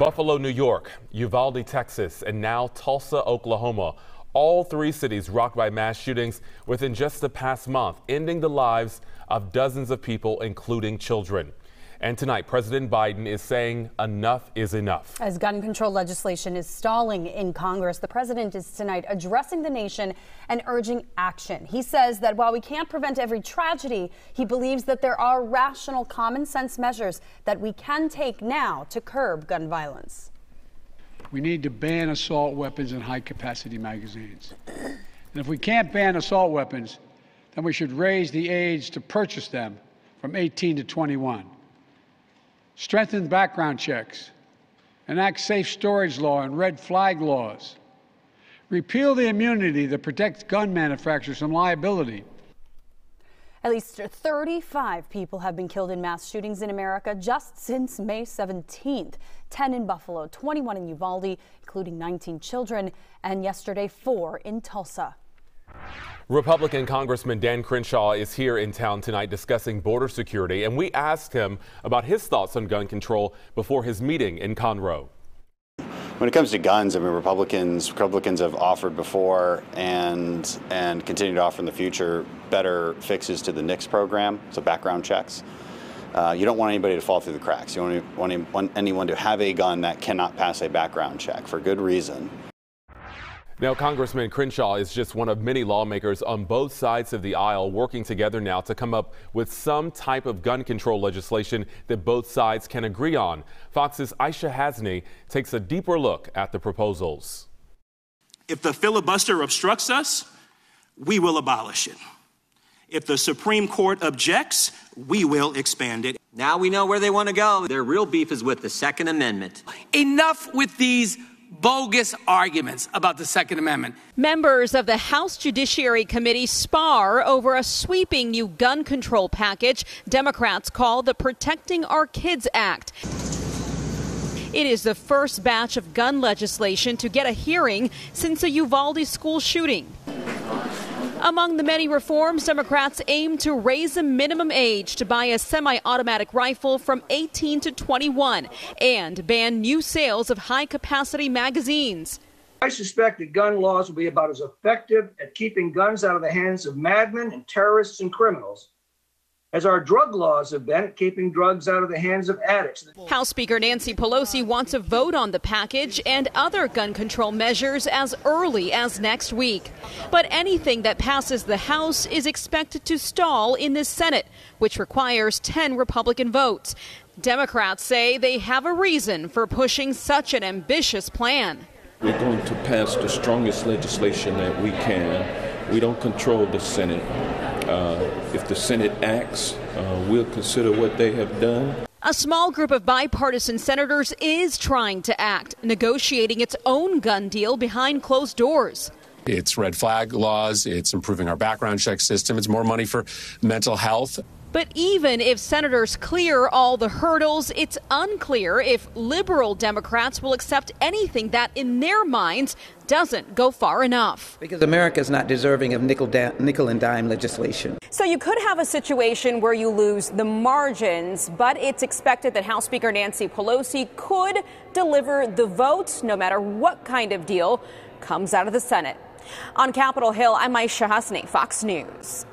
Buffalo, New York, Uvalde, Texas, and now Tulsa, Oklahoma. All three cities rocked by mass shootings within just the past month, ending the lives of dozens of people, including children. And tonight, President Biden is saying enough is enough. As gun control legislation is stalling in Congress, the president is tonight addressing the nation and urging action. He says that while we can't prevent every tragedy, he believes that there are rational, common sense measures that we can take now to curb gun violence. We need to ban assault weapons and high-capacity magazines. And if we can't ban assault weapons, then we should raise the age to purchase them from 18 to 21. Strengthen background checks, enact safe storage law and red flag laws, repeal the immunity that protects gun manufacturers from liability. At least 35 people have been killed in mass shootings in America just since May 17th. 10 in Buffalo, 21 in Uvalde, including 19 children, and yesterday 4 in Tulsa. Republican Congressman Dan Crenshaw is here in town tonight discussing border security, and we asked him about his thoughts on gun control before his meeting in Conroe. When it comes to guns, I mean, Republicans have offered before and continue to offer in the future better fixes to the NICS program, so background checks. You don't want anybody to fall through the cracks. You don't want anyone to have a gun that cannot pass a background check for good reason. Now, Congressman Crenshaw is just one of many lawmakers on both sides of the aisle working together now to come up with some type of gun control legislation that both sides can agree on. Fox's Aishah Hasnie takes a deeper look at the proposals. If the filibuster obstructs us, we will abolish it. If the Supreme Court objects, we will expand it. Now we know where they want to go. Their real beef is with the Second Amendment. Enough with these bogus arguments about the Second Amendment. Members of the House Judiciary Committee spar over a sweeping new gun control package Democrats call the Protecting Our Kids Act. It is the first batch of gun legislation to get a hearing since a Uvalde school shooting. Among the many reforms, Democrats aim to raise the minimum age to buy a semi-automatic rifle from 18 to 21 and ban new sales of high-capacity magazines. I suspect that gun laws will be about as effective at keeping guns out of the hands of madmen and terrorists and criminals as our drug laws have been at keeping drugs out of the hands of addicts. House Speaker Nancy Pelosi wants a vote on the package and other gun control measures as early as next week. But anything that passes the House is expected to stall in the Senate, which requires 10 Republican votes. Democrats say they have a reason for pushing such an ambitious plan. We're going to pass the strongest legislation that we can. We don't control the Senate. If the Senate acts, we'll consider what they have done. A small group of bipartisan senators is trying to act, negotiating its own gun deal behind closed doors. It's red flag laws, it's improving our background check system, it's more money for mental health. But even if senators clear all the hurdles, it's unclear if liberal Democrats will accept anything that, in their minds, doesn't go far enough. Because America is not deserving of nickel and dime legislation. So you could have a situation where you lose the margins, but it's expected that House Speaker Nancy Pelosi could deliver the vote, no matter what kind of deal comes out of the Senate. On Capitol Hill, I'm Aishah Hasnie, Fox News.